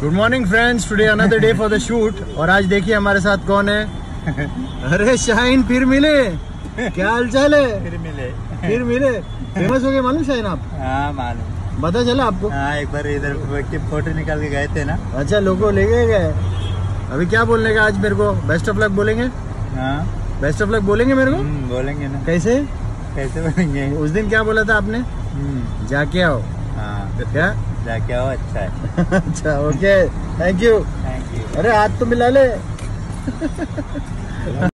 Good morning friends, today another day for the shoot. और आज देखिए हमारे साथ कौन है। अरे शाहीन, फिर मिले, क्या हाल चाल है? फिर मिले। फेमस हो गए, मालूम शाहीन आप? हाँ मालूम, पता चला आपको? हाँ, एक बार इधर फोटो निकाल के गए थे ना। अच्छा, लोगों ले गए। अभी क्या बोलने का? आज मेरे को बेस्ट ऑफ लक बोलेंगे। हाँ, बेस्ट ऑफ लक बोलेंगे मेरे को। बोलेंगे ना। कैसे बोलेंगे? उस दिन क्या बोला था आपने? जाके आओ। हाँ, क्या जाके आओ। अच्छा है। अच्छा, ओके, थैंक यू। अरे हाथ तो मिला ले।